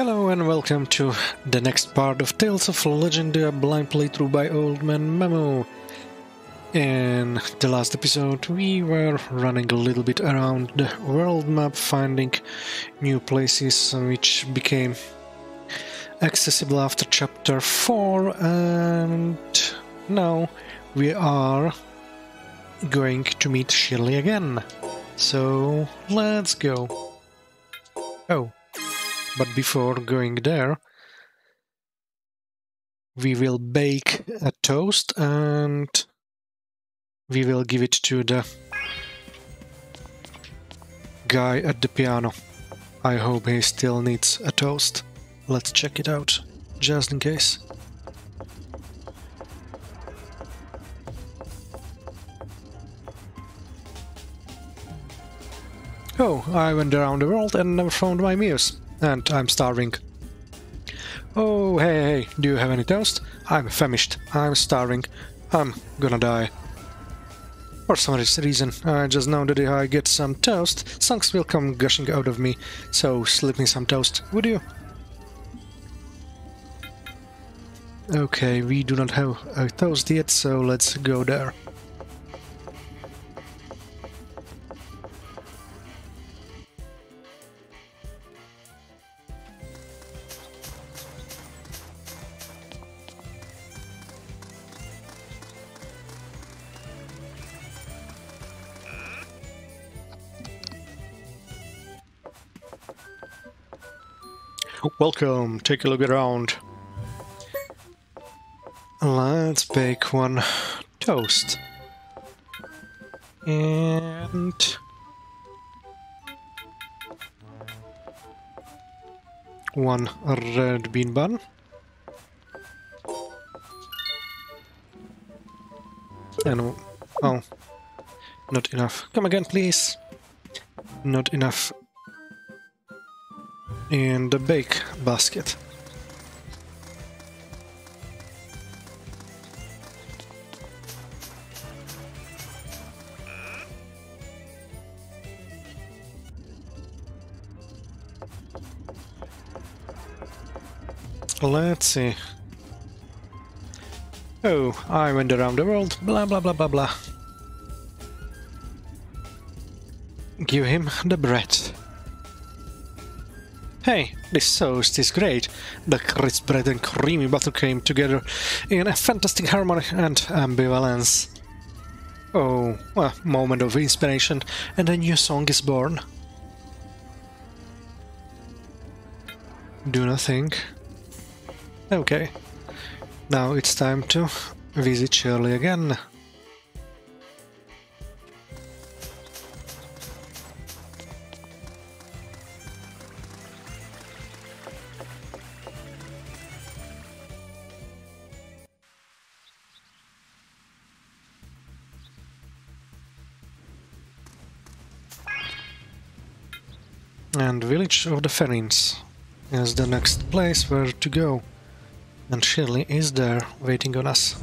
Hello and welcome to the next part of Tales of Legendia blind playthrough by Old Man Memo. In the last episode we were running a little bit around the world map, finding new places which became accessible after chapter 4, and now we are going to meet Shirley again. So let's go. Oh. But before going there, we will bake a toast and we will give it to the guy at the piano. I hope he still needs a toast. Let's check it out, just in case. Oh, I went around the world and never found my meals. And I'm starving. Oh, hey, do you have any toast? I'm famished. I'm starving. I'm gonna die. For some reason, I just know that if I get some toast, songs will come gushing out of me. So slip me some toast, would you? Okay, we do not have a toast yet, so let's go there. Welcome, take a look around. Let's bake one toast. And one red bean bun. And oh, not enough. Come again, please. Not enough. In the bake basket. Let's see. Oh, I went around the world, blah blah blah blah blah. Give him the bread. Hey, this toast is great. The crisp bread and creamy butter came together in a fantastic harmony and ambivalence. Oh, a moment of inspiration and a new song is born. Do nothing. Okay. Now it's time to visit Shirley again. And village of the Ferines is the next place where to go, and Shirley is there waiting on us.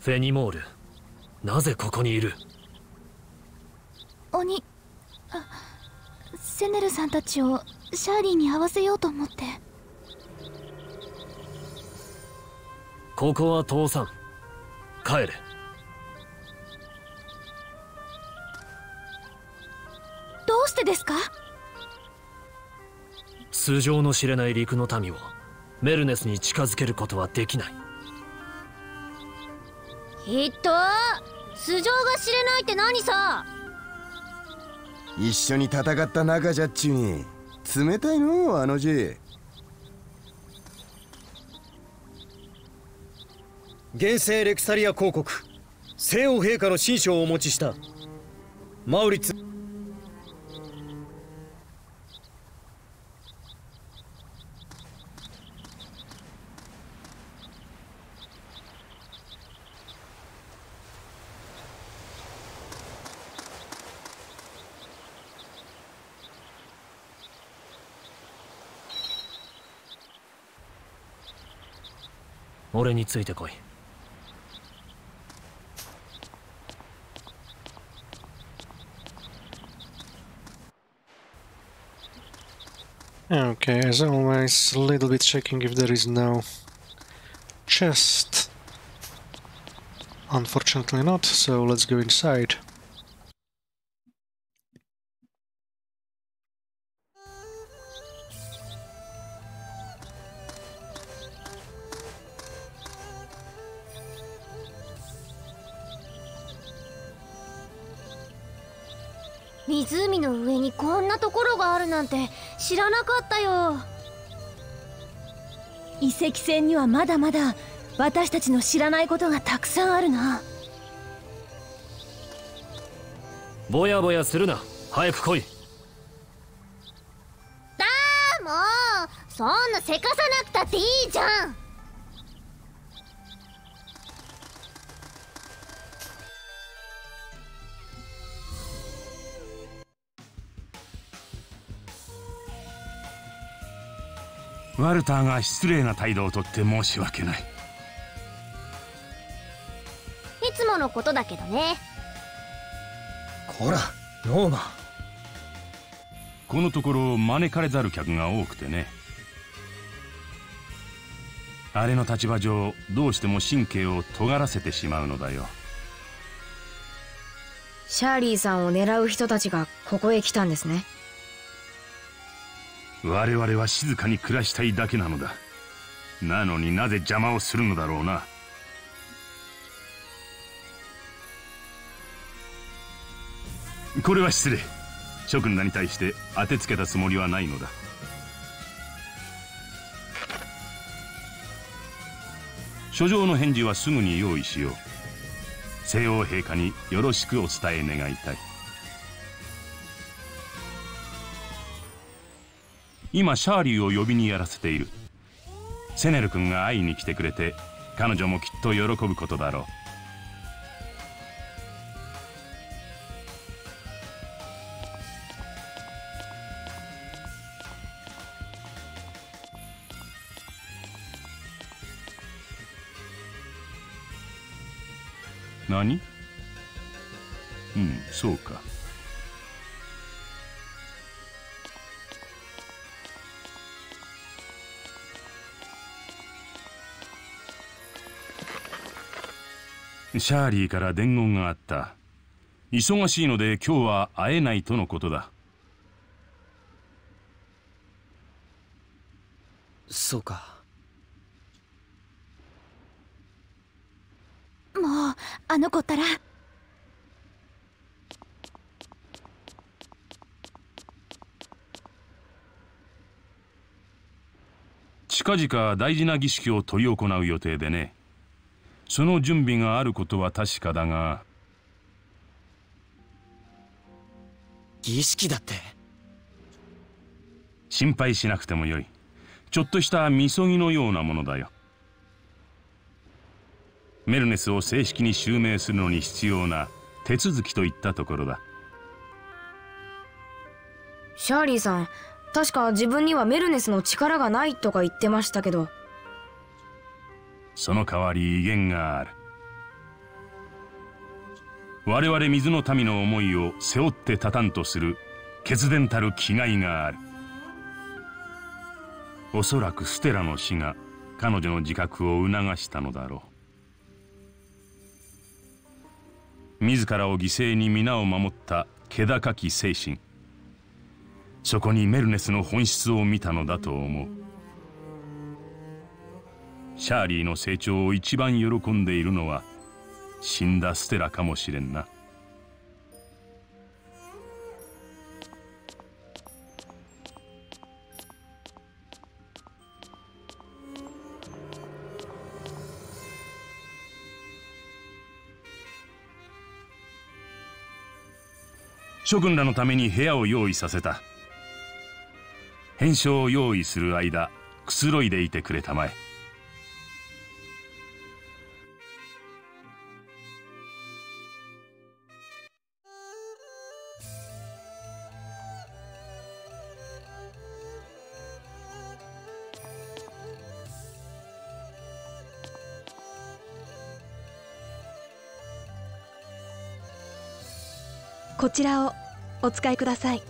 Fenimore, なぜここにいる？鬼、セネルさんたちをシャーリーに会わせようと思って。ここは父さん。帰れ。 素性の知れない陸の民をメルネスに近づけることはできない。ひっと、素性が知れないって何さ。一緒に戦った仲じゃっちゅうに冷たいのあの字。現世レクサリア公国聖王陛下の親書をお持ちした。マウリッツ。俺についてこい。Okay, as always, a little bit checking if there is no chest. Unfortunately not, so let's go inside.戦にはまだまだ私たちの知らないことがたくさんあるな。ぼやぼやするな。早く来い。だーもう、そんなせかさなくたっていいじゃん。ワルターが失礼な態度をとって申し訳ない。いつものことだけどね。こら、ノーマ。このところ招かれざる客が多くてね。あれの立場上、どうしても神経を尖らせてしまうのだよ。シャーリーさんを狙う人たちがここへ来たんですね。我々は静かに暮らしたいだけなのだ。なのになぜ邪魔をするのだろうな。これは失礼。諸君らに対して当てつけたつもりはないのだ。書状の返事はすぐに用意しよう。聖王陛下によろしくお伝え願いたい。今シャーリーを呼びにやらせている。セネル君が会いに来てくれて、彼女もきっと喜ぶことだろう。何？うん、そうか。シャーリーから伝言があった。忙しいので今日は会えないとのことだ。そうか。もうあの子ったら。近々大事な儀式を執り行う予定でね。その準備があることは確かだが。儀式だって。心配しなくてもよい。ちょっとしたみそぎのようなものだよ。メルネスを正式に襲名するのに必要な手続きといったところだ。シャーリーさん、確か自分にはメルネスの力がないとか言ってましたけど。その代わり威厳がある。我々水の民の思いを背負って立たんとする決然たる気概がある。おそらくステラの死が彼女の自覚を促したのだろう。自らを犠牲に皆を守った気高き精神、そこにメルネスの本質を見たのだと思う。シャーリーの成長を一番喜んでいるのは死んだステラかもしれんな。諸君らのために部屋を用意させた。返書を用意する間、くつろいでいてくれたまえ。こちらをお使いください。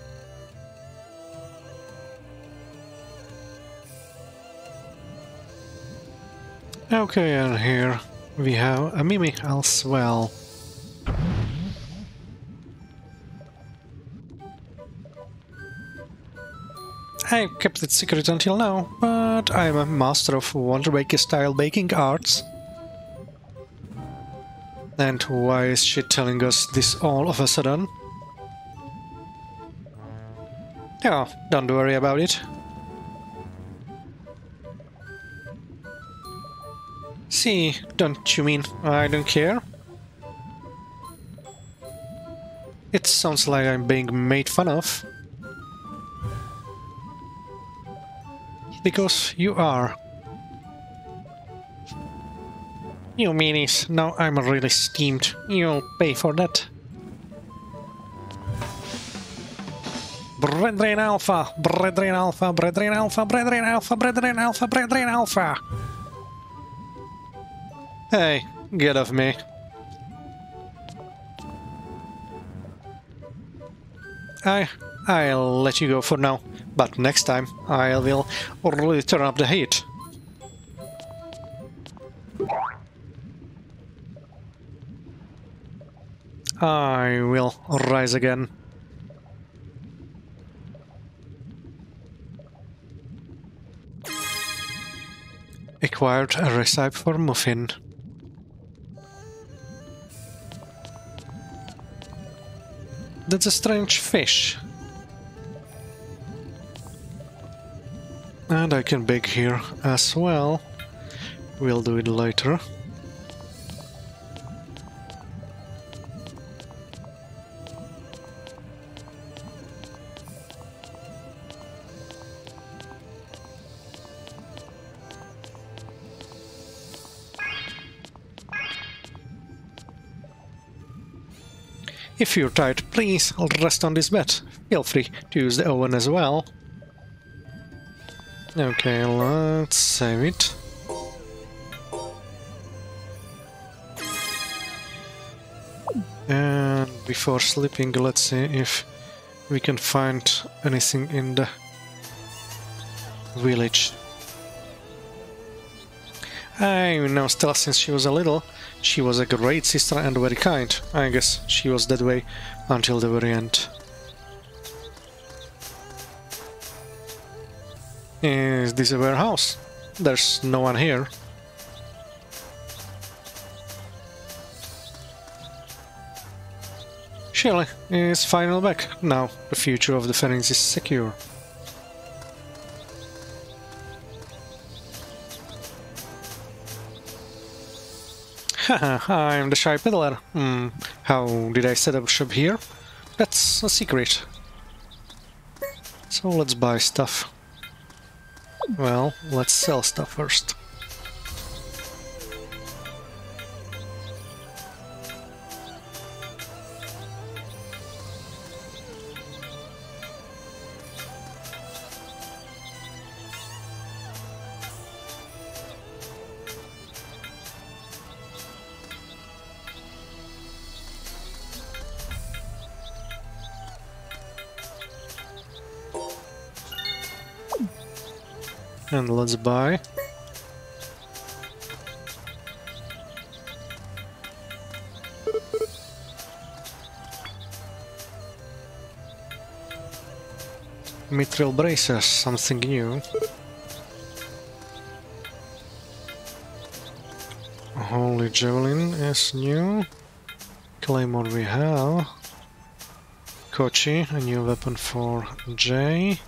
Okay, and here we have a Mimi as well. I kept it secret until now, but I'm a master of Wonderbake style baking arts. And why is she telling us this all of a sudden? Yeah, don't worry about it. See, don't you mean I don't care? It sounds like I'm being made fun of. Because you are. You meanies, now I'm really steamed. You'll pay for that. Brethren Alpha! Brethren Alpha! Brethren Alpha! Brethren Alpha! Brethren Alpha! Brethren Alpha! Hey, get off me. I'll let you go for now, but next time I will really turn up the heat. I will rise again. Acquired a recipe for muffin. That's a strange fish. And I can bake here as well. We'll do it later. If you're tired, please rest on this bed. Feel free to use the oven as well. Okay, let's save it. And before sleeping, let's see if we can find anything in the village. I know Stella since she was a little. She was a great sister and very kind. I guess she was that way until the very end. Is this a warehouse? There's no one here. Shirley is finally back. Now the future of the Ferines is secure. Haha, I'm the shy peddler. How did I set up shop here? That's a secret. So let's buy stuff. Well, let's sell stuff first. And let's buy. Mithril braces, something new. Holy Javelin is new. Claymore we have. Kochi, a new weapon for Jay.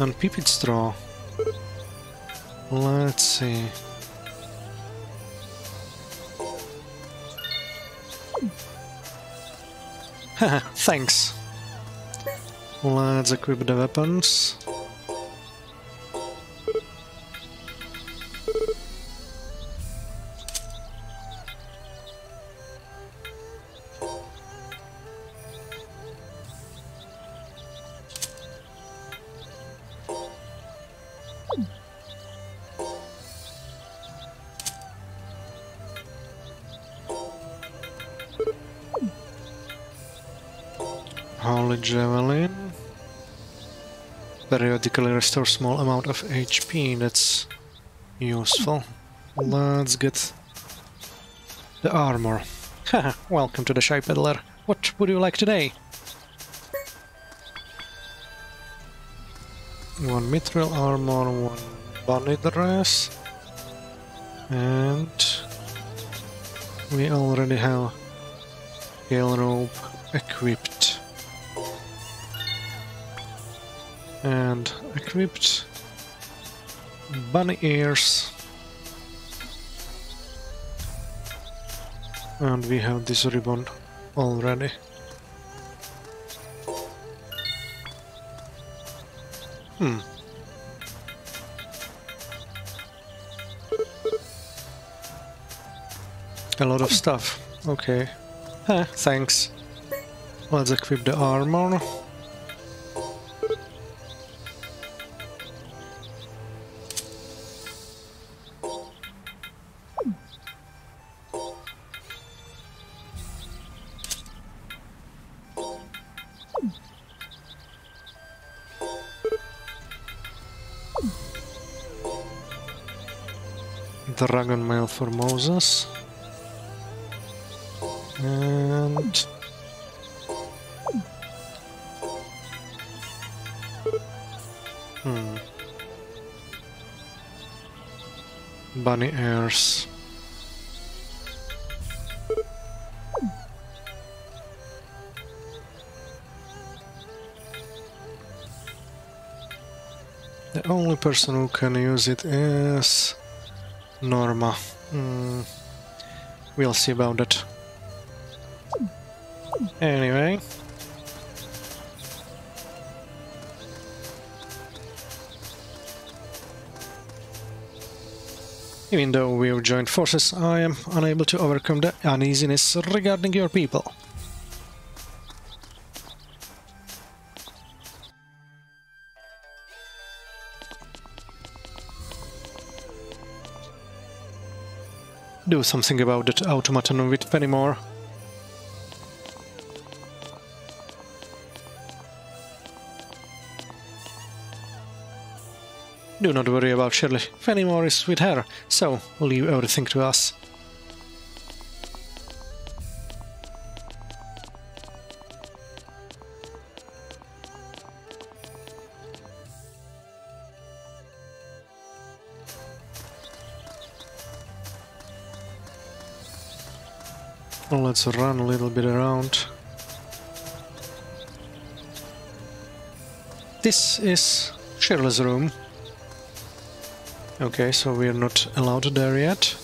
And pipit straw. Let's see. Thanks. Let's equip the weapons. Holy Javelin. Periodically restore small amount of HP, that's useful. Let's get the armor. Haha, welcome to the Shy Peddler. What would you like today? One mithril armor, one bunny dress. And we already have Gale Rope equipped. And equipped bunny ears, and we have this ribbon already. A lot of stuff. Okay. Thanks. Let's equip the armor. Dragon mail for Moses, and bunny ears. The only person who can use it is Norma. We'll see about that. Anyway. Even though we've joined forces, I am unable to overcome the uneasiness regarding your people. Do something about that automaton with Fenimore. Do not worry about Shirley. Fenimore is with her, so leave everything to us. Let's run a little bit around. This is Shirley's room. Okay, so we're not allowed there yet.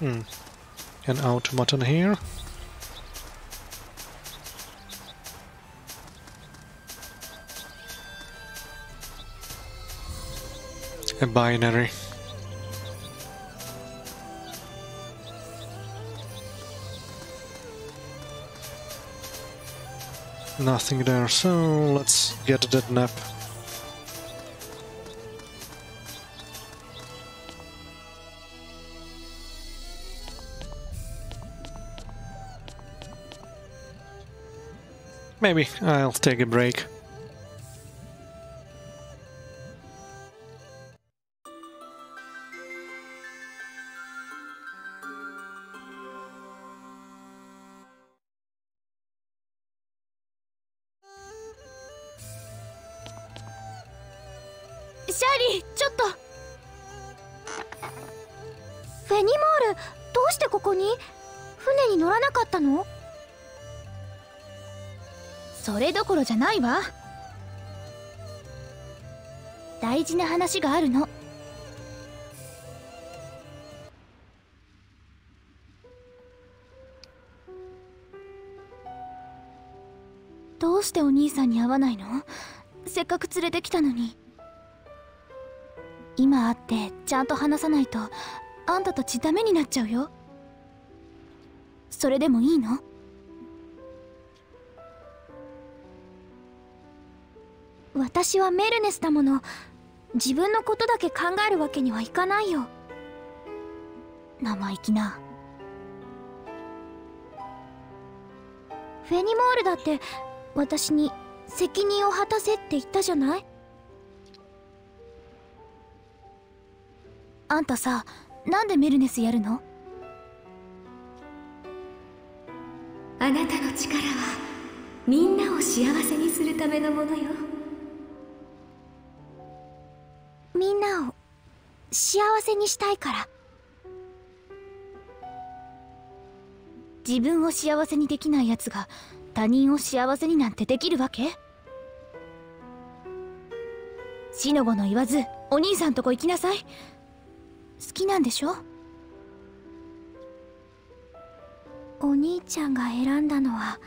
An automaton here. A binary. Nothing there, so let's get that nap. Maybe I'll take a break.大事な話があるの。どうしてお兄さんに会わないの？せっかく連れてきたのに。今会ってちゃんと話さないとあんたたちダメになっちゃうよ。それでもいいの？私はメルネスだもの。自分のことだけ考えるわけにはいかないよ。生意気な。フェニモールだって私に責任を果たせって言ったじゃない。あんたさ、なんでメルネスやるの？あなたの力はみんなを幸せにするためのものよ。みんなを幸せにしたいから。自分を幸せにできないやつが他人を幸せになんてできるわけ？四の五の言わずお兄さんとこ行きなさい。好きなんでしょ？お兄ちゃんが選んだのは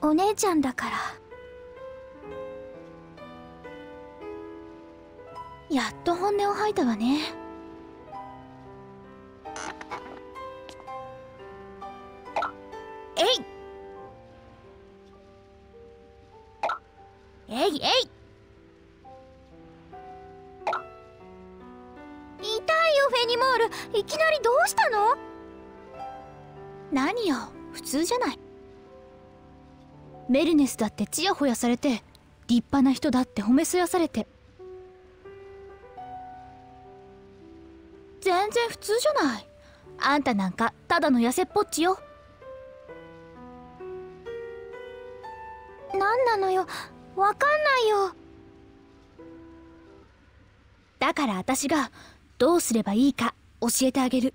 お姉ちゃんだから。やっと本音を吐いたわね。えいえいえい、痛いよフェニモール、いきなりどうしたの？何よ、普通じゃない。メルネスだってちやほやされて、立派な人だって褒めそやされて、全然普通じゃない。あんたなんかただの痩せっぽっちよ。何なのよ、わかんないよ。だから私がどうすればいいか教えてあげる。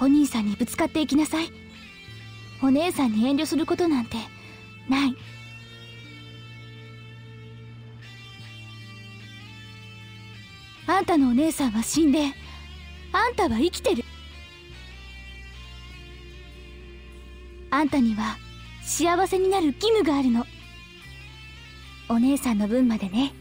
お兄さんにぶつかっていきなさい。お姉さんに遠慮することなんてない。あんたのお姉さんは死んで、あんたは生きてる。あんたには幸せになる義務があるの。お姉さんの分までね。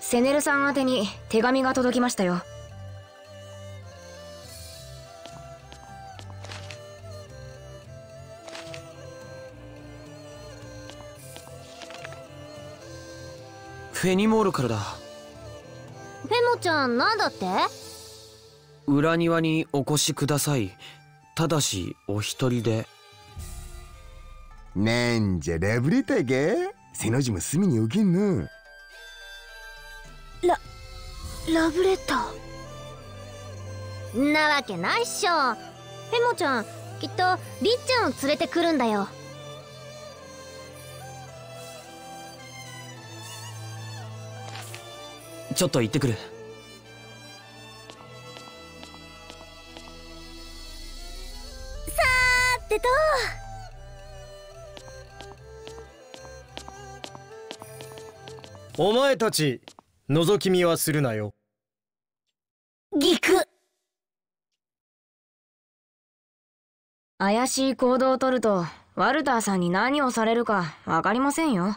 セネルさん宛てに手紙が届きましたよ。フェニモールからだ。フェモちゃん、なんだって？裏庭にお越しください。ただしお一人で。なんじゃラブレターか。背の字も隅に置けんの。ラブレターなわけないっしょ。ペモちゃんきっとりっちゃんを連れてくるんだよ。ちょっと行ってくる。さーってと。お前たち覗き見はするなよ。ぎく。怪しい行動をとるとワルターさんに何をされるかわかりませんよ。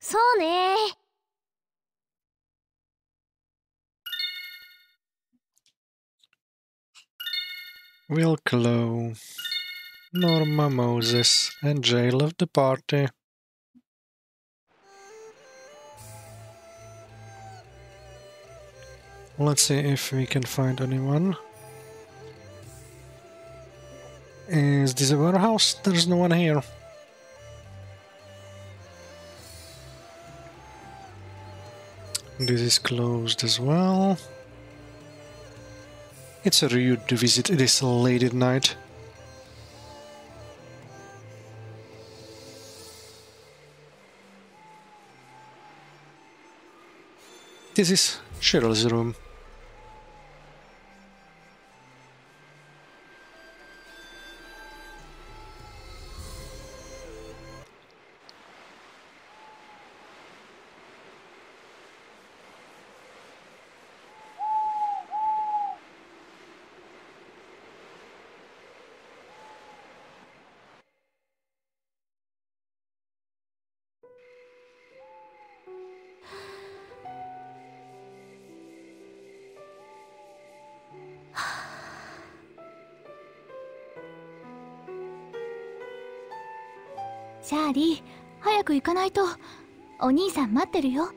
そうね。Will, Chloe, Norma, Moses, and Gale of the party. Let's see if we can find anyone. Is this a warehouse? There's no one here. This is closed as well. It's a rude to visit this late at night. This is Cheryl's room. Shirley, 早く行かないと。お兄さん待ってるよ。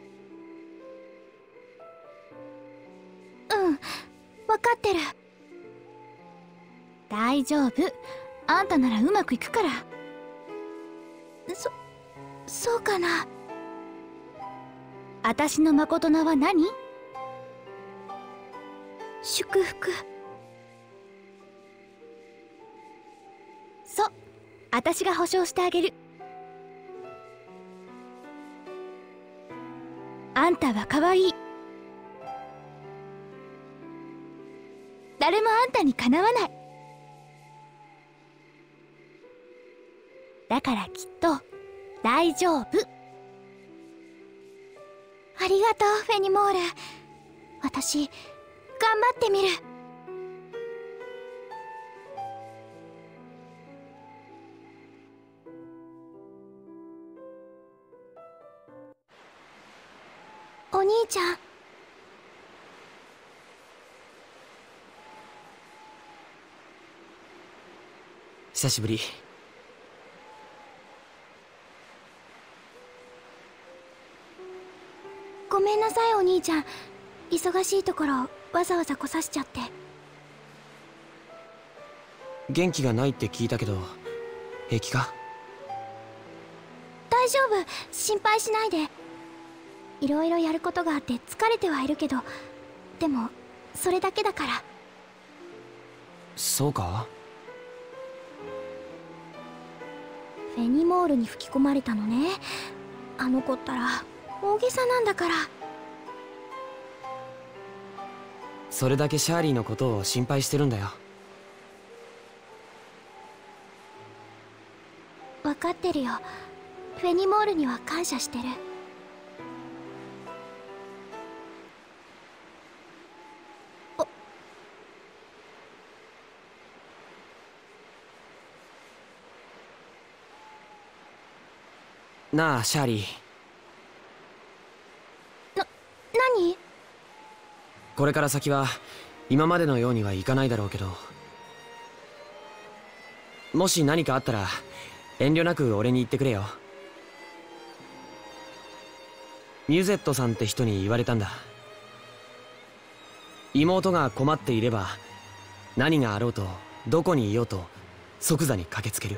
うん、分かってる。大丈夫。あんたならうまくいくから。そうかな。私のまこと名は何？祝福。そう、私が保証してあげる。 あんたは可愛い。誰もあんたにかなわない。だからきっと大丈夫。ありがとう、フェニモール。私、頑張ってみる。お兄ちゃん。久しぶり。ごめんなさいお兄ちゃん。忙しいところわざわざ来させちゃって。元気がないって聞いたけど平気か？大丈夫、心配しないで。 いろいろやることがあって疲れてはいるけど、でもそれだけだから。そうか。フェニモールに吹き込まれたのね。あの子ったら大げさなんだから。それだけシャーリーのことを心配してるんだよ。分かってるよ。フェニモールには感謝してる。 なあ、シャーリー。何？これから先は今までのようにはいかないだろうけど、もし何かあったら遠慮なく俺に言ってくれよ。ミュゼットさんって人に言われたんだ。妹が困っていれば何があろうとどこにいようと即座に駆けつける。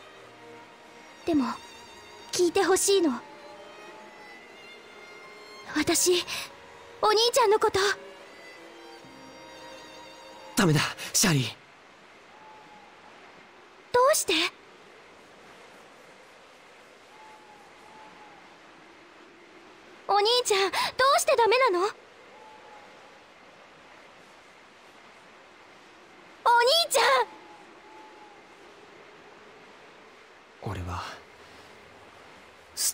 でも聞いてほしいの。私お兄ちゃんのこと。ダメだシャーリー。どうして？お兄ちゃんどうしてダメなの？お兄ちゃん。 俺はス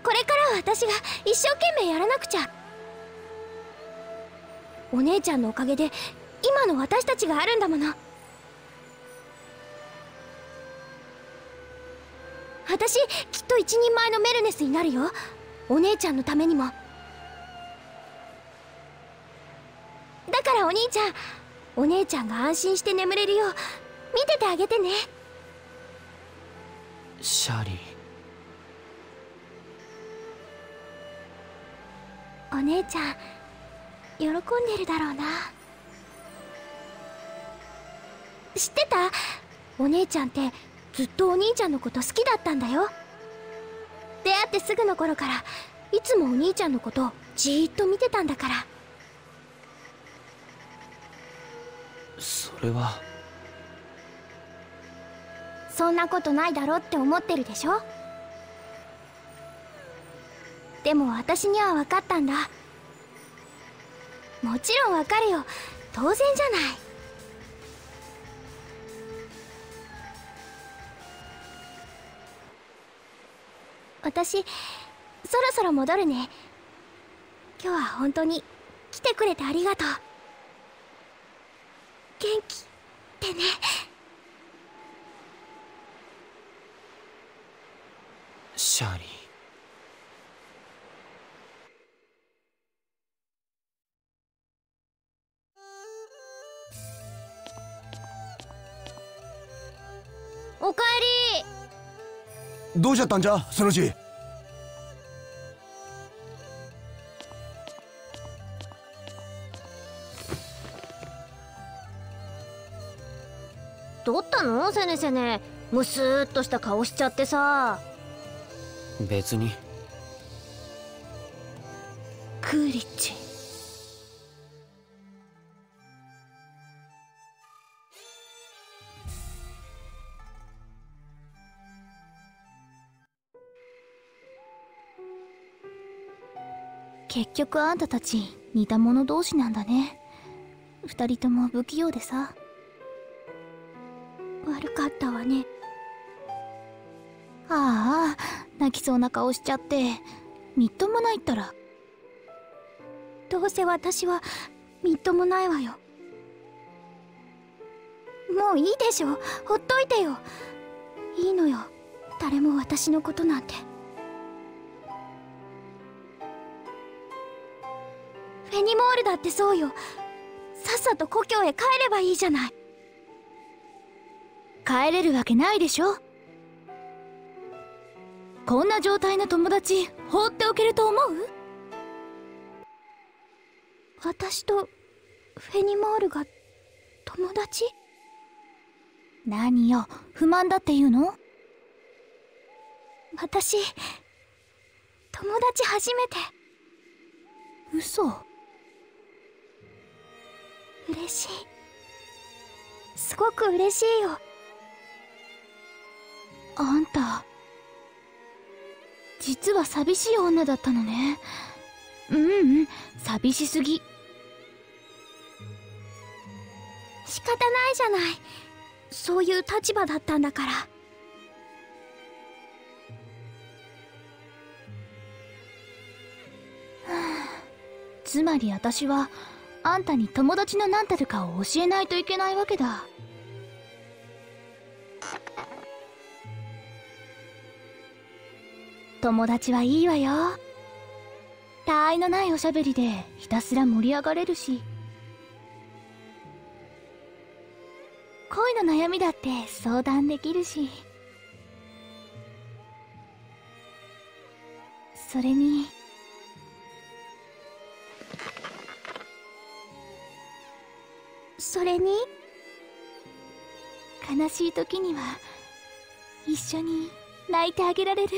ん、これからは私が一生懸命やらなくちゃ。お姉ちゃんのおかげで今の私たちがあるんだもの。私、きっと一人前のメルネスになるよ。お姉ちゃんのためにも。だからお兄ちゃん、お姉ちゃんが安心して眠れるよう見ててあげてね。シャーリー、お姉ちゃん喜んでるだろうな。知ってた？お姉ちゃんってずっとお兄ちゃんのこと好きだったんだよ。出会ってすぐの頃からいつもお兄ちゃんのことをじーっと見てたんだから。それは。そんなことないだろって思ってるでしょ。でも私には分かったんだ。もちろん分かるよ、当然じゃない。私、そろそろ戻るね。今日は本当に来てくれてありがとう。元気でね。シャーリー。おかえり。どうしちゃったんじゃ、そのうち。どったのセネセネ、むすーっとした顔しちゃってさ。別に。クーリッチ。結局あんたたち似た者同士なんだね。二人とも不器用でさ。悪かったわね。ああ、泣きそうな顔しちゃってみっともないったら。どうせ私はみっともないわよ。もういいでしょ、ほっといてよ。いいのよ、誰も私のことなんて。フェニモールだってそうよ。さっさと故郷へ帰ればいいじゃない。帰れるわけないでしょ。こんな状態の友達放っておけると思う？私とフェニモールが友達？何よ、不満だって言うの？私、友達初めて。嘘。嬉しい、すごく嬉しいよ。あんた実は寂しい女だったのね。ううん、寂しすぎ。仕方ないじゃない、そういう立場だったんだから。つまり私はあんたに友達の何たるかを教えないといけないわけだ。友達はいいわよ。他愛のないおしゃべりでひたすら盛り上がれるし、恋の悩みだって相談できるし。それにそれに悲しい時には一緒に泣いてあげられる。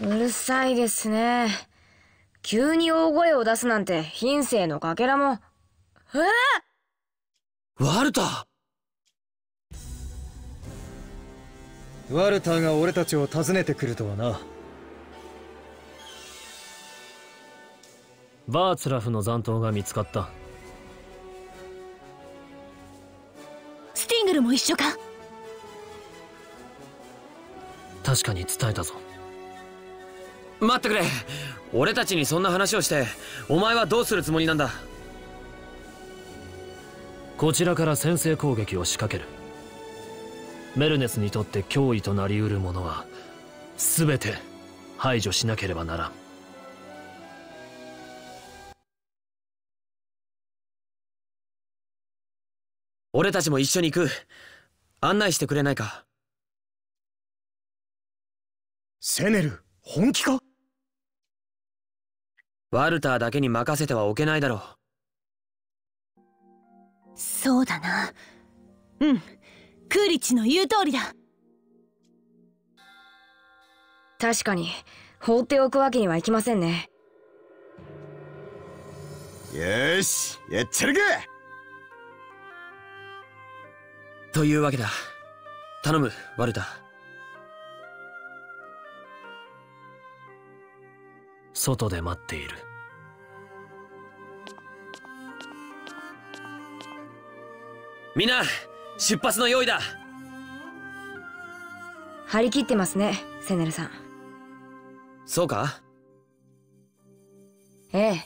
うるさいですね。急に大声を出すなんて品性のかけらも。ええ、ワルター。ワルターが俺たちを訪ねてくるとはな。バーツラフの残党が見つかった。スティングルも一緒か。確かに伝えたぞ。待ってくれ。俺たちにそんな話をしてお前はどうするつもりなんだ。こちらから先制攻撃を仕掛ける。メルネスにとって脅威となりうるものは全て排除しなければならん。俺たちも一緒に行く。案内してくれないか。セネル、本気か。ワルターだけに任せてはおけないだろう。そうだな。うん、クーリッチの言う通りだ。確かに放っておくわけにはいきませんね。よし、やっちゃるか。というわけだ。頼む、ワルター。外で待っている。みんな、出発の用意だ。張り切ってますね、セネルさん。そうか。ええ、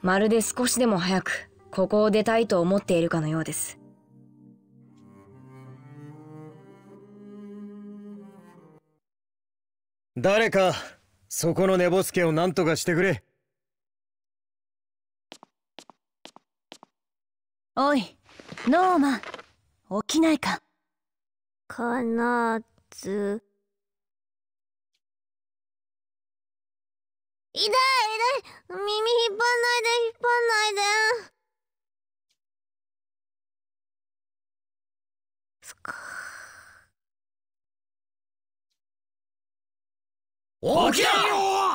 まるで少しでも早くここを出たいと思っているかのようです。誰かそこの寝ぼすけを何とかしてくれ。おい、ノーマン、起きないか。かなず。痛い痛い、耳引っ張んないで、引っ張んないで。すか起きろよ。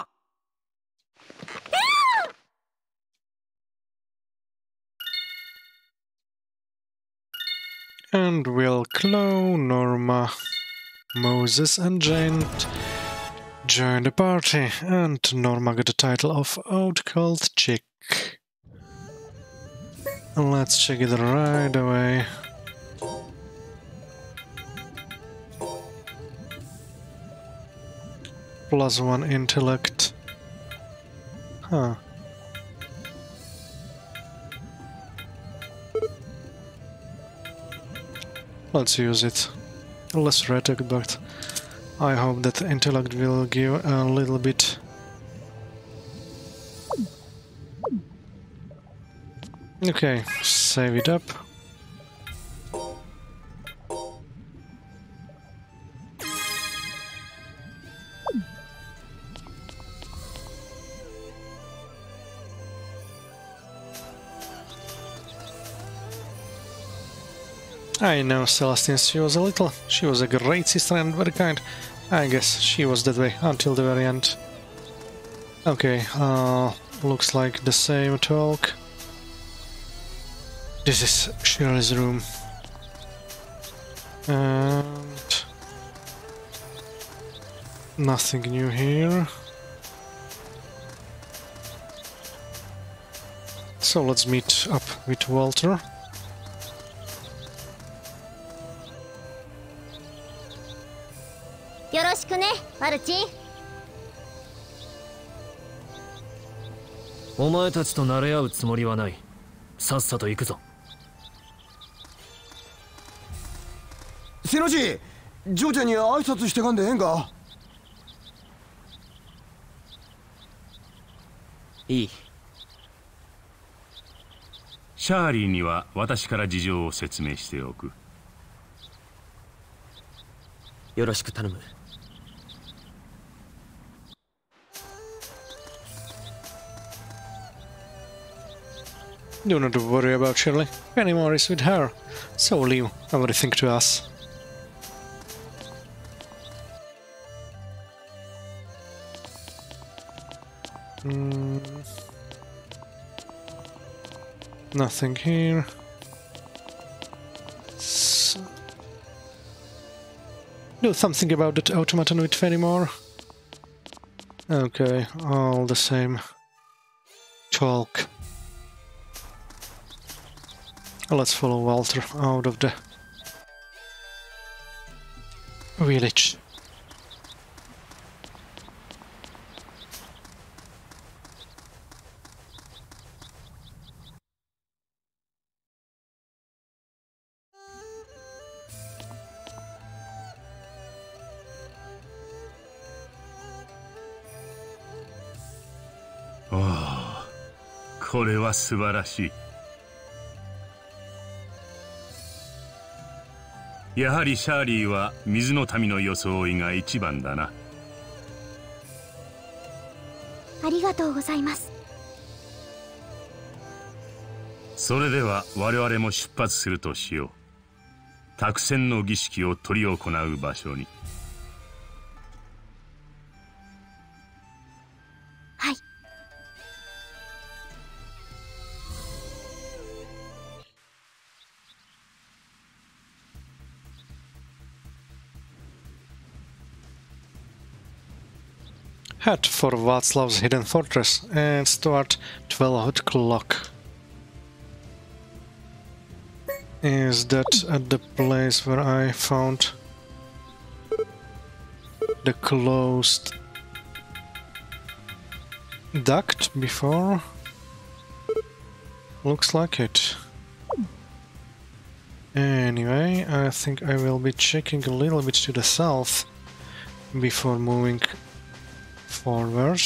And Will, Chloe, Norma, Moses and Jane join the party, and Norma got the title of Out Cold Chick. Let's check it right away. +1 intellect. Huh. Let's use it. Less rhetoric, but I hope that intellect will give a little bit. Okay, save it up. I know Stella since she was a little. She was a great sister and very kind. I guess she was that way until the very end. Okay, looks like the same talk. This is Shirley's room. And nothing new here. So let's meet up with Walter.お前たちと慣れ合うつもりはない。さっさと行くぞ。セノジ、ジョーちゃんに挨拶してかんでええんか。いい。シャーリーには私から事情を説明しておく。よろしく頼む。 Do not worry about Shirley. Fenimore is with her, so leave everything to us. Nothing here. So do something about that automaton with Fenimore. Okay, all the same. Talk. Let's follow Walter out of the village. Oh, this is wonderful. やはりシャーリーは水の民の装いが一番だな。ありがとうございます。それでは我々も出発するとしよう。託戦の儀式を執り行う場所に。はい。Head for Václav's hidden fortress and start 12 o'clock. Is that at the place where I found the closed duct before? Looks like it. Anyway, I think I will be checking a little bit to the south before moving forward.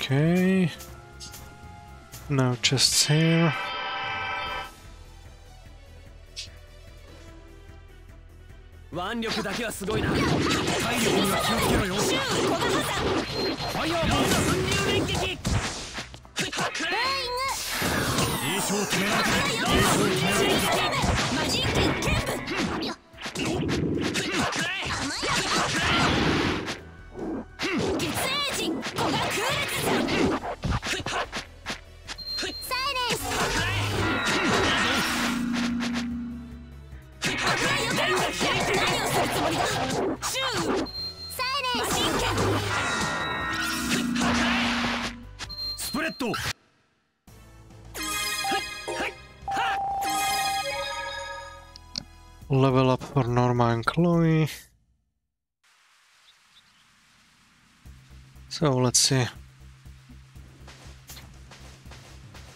Okay, now just here. Level up for Norma and Chloe. So let's see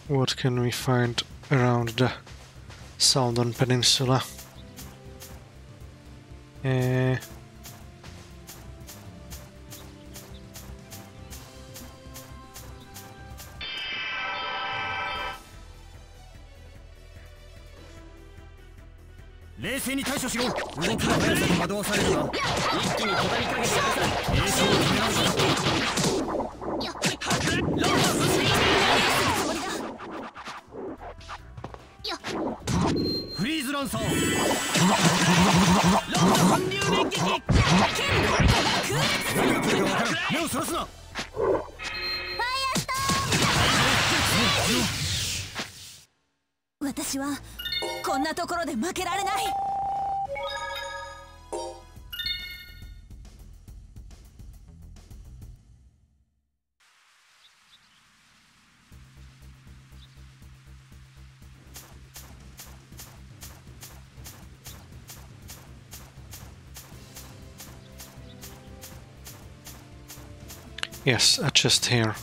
what can we find around the southern peninsula. 私はこんなところで負けられない。 Yes, a chest here.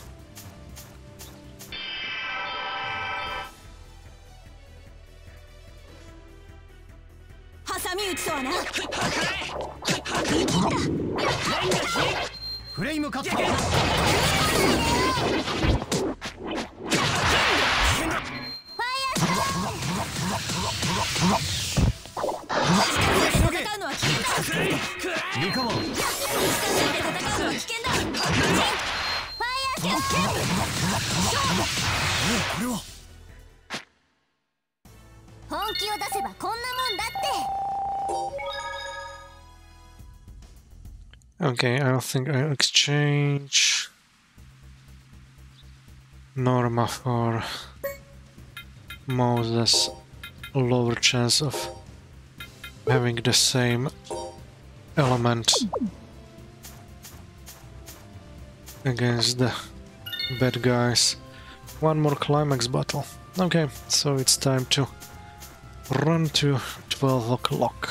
Okay, I don't think I'll exchange Norma for Moses. Lower chance of having the same element against the bad guys. One more climax battle. Okay, so it's time to run to 12 o'clock.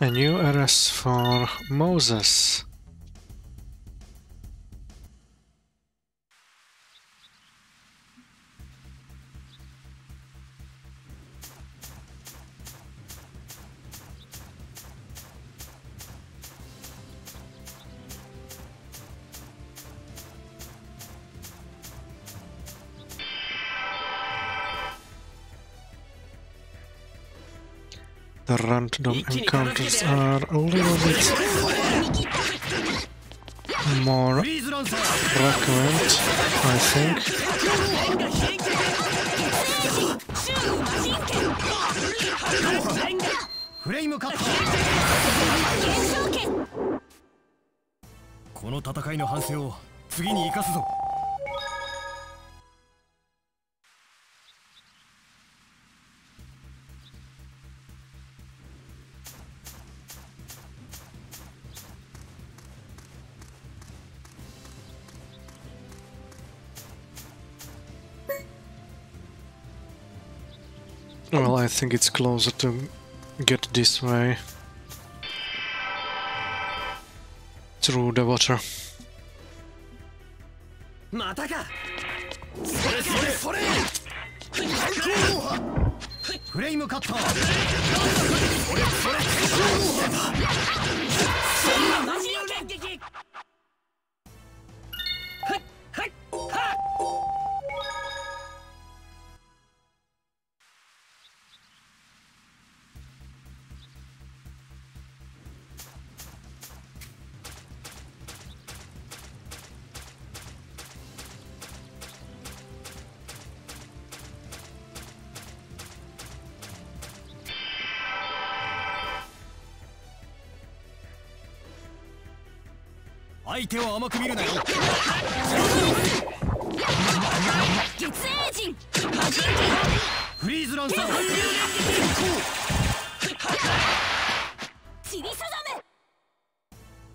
A new arrest for Moses. The random encounters are a little bit more frequent, I think. Well, I think it's closer to get this way through the water.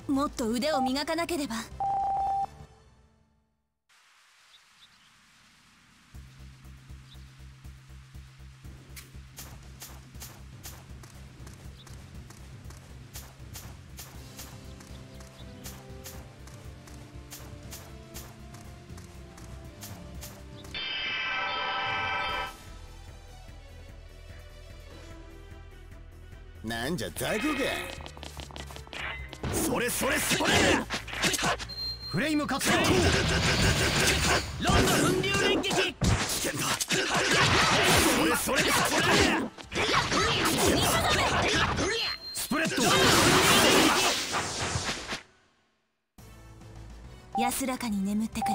もっと腕を磨かなければ。なんじゃザクか。 それそれそれフレーム活動ロンドン流連撃危険だそれそれそれスプレッド安らかに眠ってくれ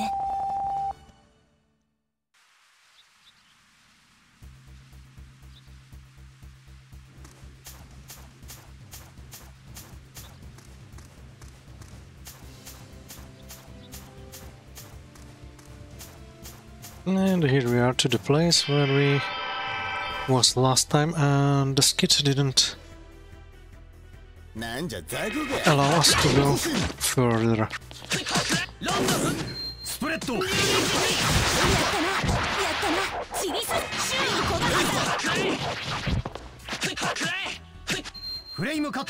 And here we are to the place where we was last time, and the skit didn't allow us to go further. Frame cut.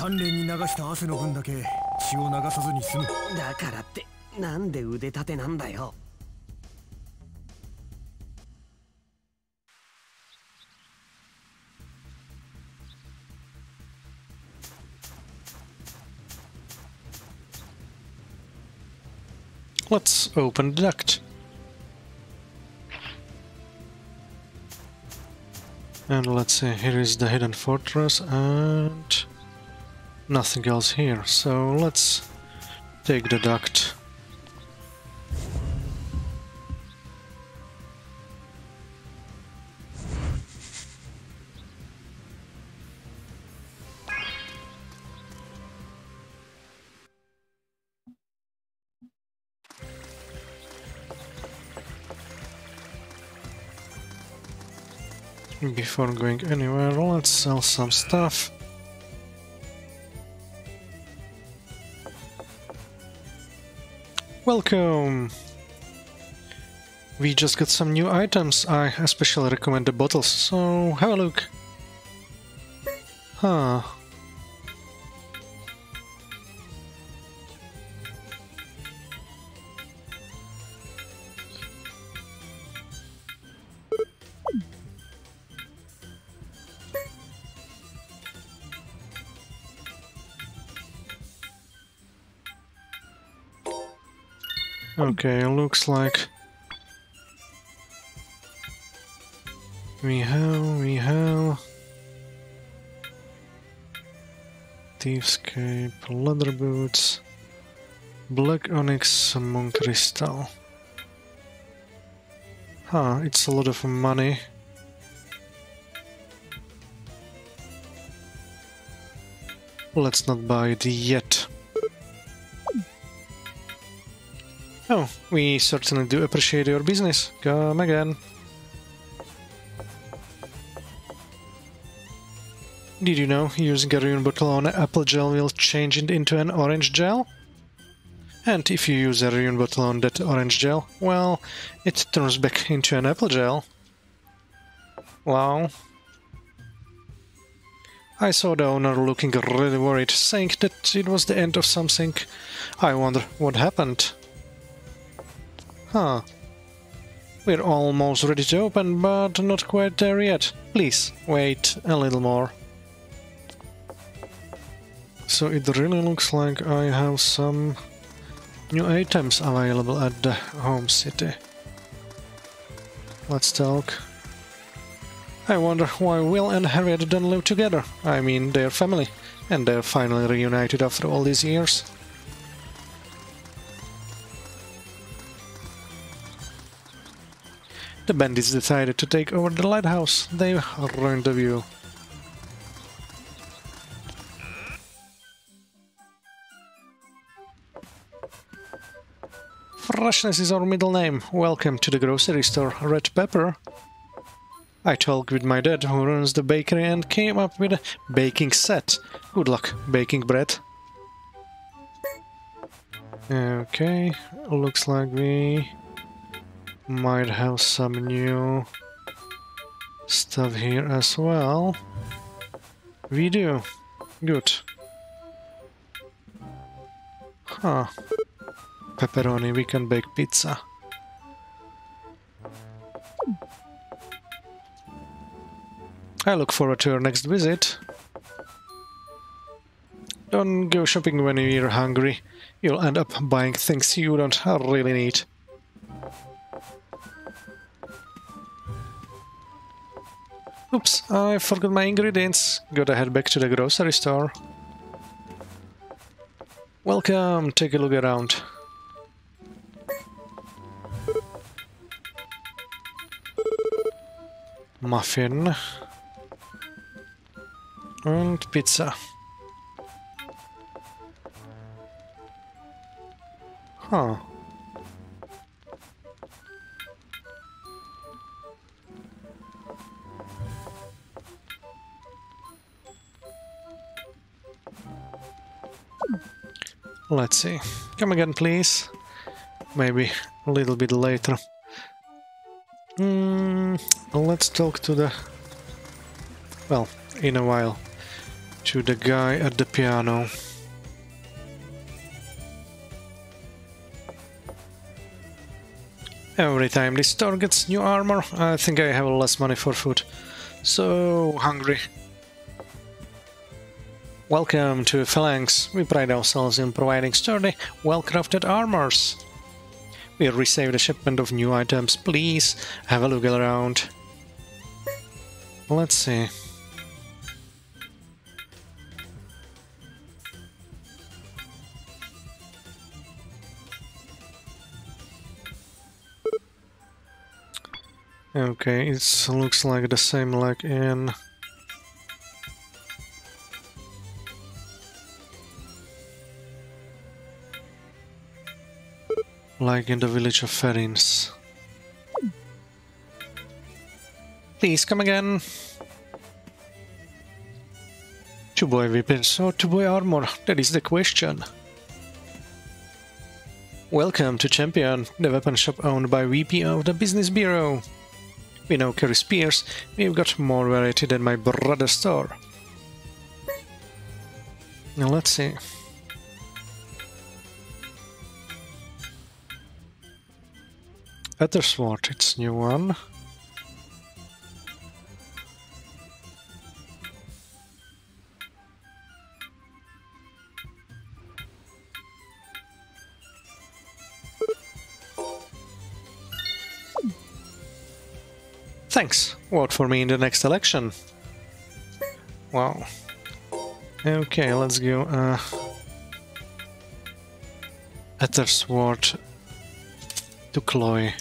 鍛錬に流した汗の分だけ血を流さずに済む。だからってなんで腕立てなんだよ。Let's open the duct. And let's see, here is the hidden fortress and nothing else here, so let's take the duct. Before going anywhere, let's sell some stuff. Welcome! We just got some new items. I especially recommend the bottles, so have a look. Huh. Okay, looks like we have Thieves' Cape, Leather Boots, Black Onyx, Moon Crystal. Huh, it's a lot of money. Let's not buy it yet. Oh, we certainly do appreciate your business. Come again. Did you know using a ruin bottle on an apple gel will change it into an orange gel? And if you use a ruin bottle on that orange gel, well, it turns back into an apple gel. Wow. I saw the owner looking really worried, saying that it was the end of something. I wonder what happened. Huh. We're almost ready to open, but not quite there yet. Please, wait a little more. So it really looks like I have some new items available at the home city. Let's talk. I wonder why Will and Harriet don't live together. I mean, their family. And they're finally reunited after all these years. The bandits decided to take over the lighthouse. They ruined the view. Freshness is our middle name. Welcome to the grocery store, Red Pepper. I talked with my dad, who runs the bakery, and came up with a baking set. Good luck baking bread. Okay, looks like we might have some new stuff here as well. We do. Good. Huh. Pepperoni, we can bake pizza. I look forward to your next visit. Don't go shopping when you're hungry. You'll end up buying things you don't really need. Oops, I forgot my ingredients. Gotta head back to the grocery store. Welcome, take a look around. Muffin. And pizza. Huh. Let's see. Come again, please. Maybe a little bit later. Let's talk to the... well, in a while. To the guy at the piano. Every time this store gets new armor, I think I have less money for food. So hungry. Welcome to Phalanx. We pride ourselves in providing sturdy, well-crafted armors. We'll receive a shipment of new items. Please have a look around. Let's see. Okay, it looks like the same like in... like in the village of Ferines. Please come again. Two-boy weapons or two-boy armor, that is the question. Welcome to Champion, the weapon shop owned by VPO of the Business Bureau. We now carry spears, we've got more variety than my brother's store. Now let's see. Feather sword, it's new one. Thanks. Vote for me in the next election. Wow. Okay, let's go. Feather sword. To Chloe.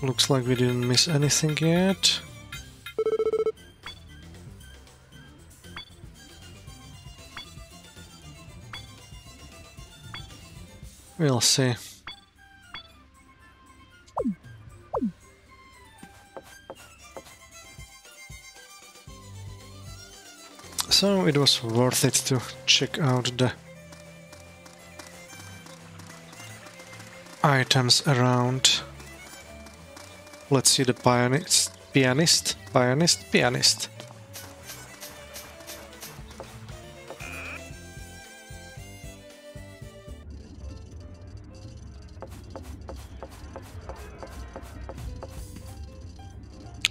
Looks like we didn't miss anything yet. We'll see. So it was worth it to check out the items around. Let's see the pianist.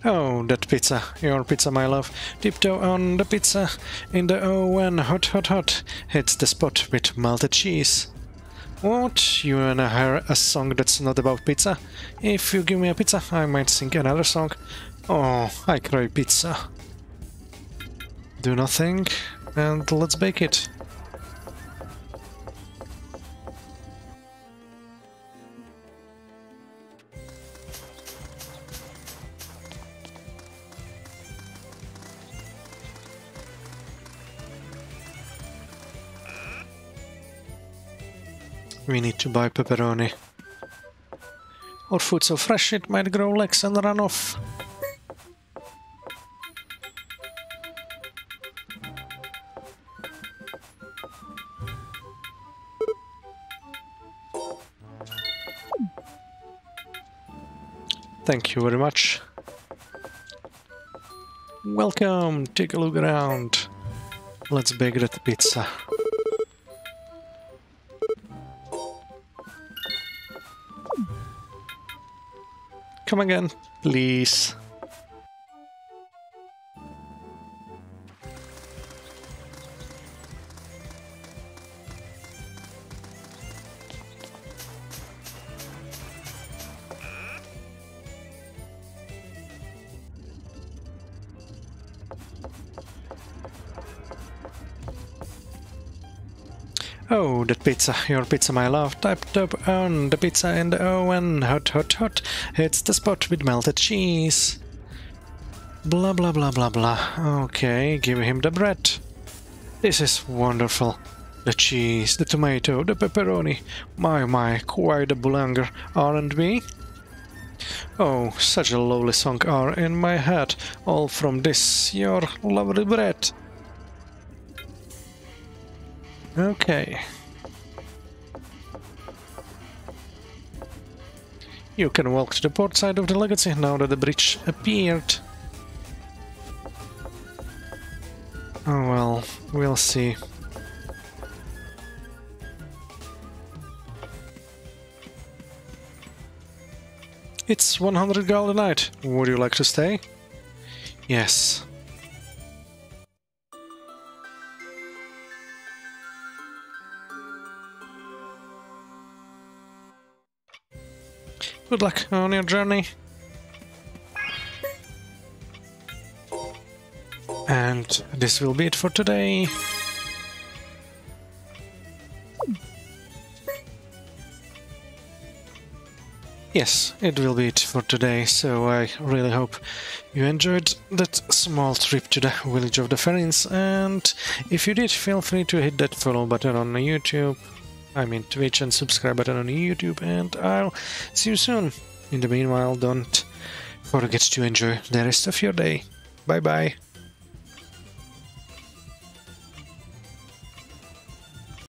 Oh, that pizza. Your pizza, my love. Tiptoe on the pizza in the oven. Hot, hot, hot. Hits the spot with melted cheese. What? You wanna hear a song that's not about pizza? If you give me a pizza, I might sing another song. Oh, I cry pizza. Do nothing, and let's bake it. We need to buy pepperoni. Or food so fresh it might grow legs and run off. Thank you very much. Welcome, take a look around. Let's bake that pizza. Come again, please. Oh, that pizza, your pizza, my love. Typed up on the pizza in the oven. Hot, hot, hot. It's the spot with melted cheese. Blah, blah, blah, blah, blah. Okay, give him the bread. This is wonderful. The cheese, the tomato, the pepperoni. My, my, quite a boulanger, aren't we? Oh, such a lovely song are in my head. All from this, your lovely bread. Okay. You can walk to the port side of the legacy now that the bridge appeared. Oh well, we'll see. It's 100 gold a night. Would you like to stay? Yes. Good luck on your journey. And this will be it for today. Yes, it will be it for today, so I really hope you enjoyed that small trip to the village of the Ferines, and if you did, feel free to hit that follow button on YouTube. I mean Twitch and subscribe button on YouTube, and I'll see you soon. In the meanwhile, don't forget to enjoy the rest of your day. Bye bye.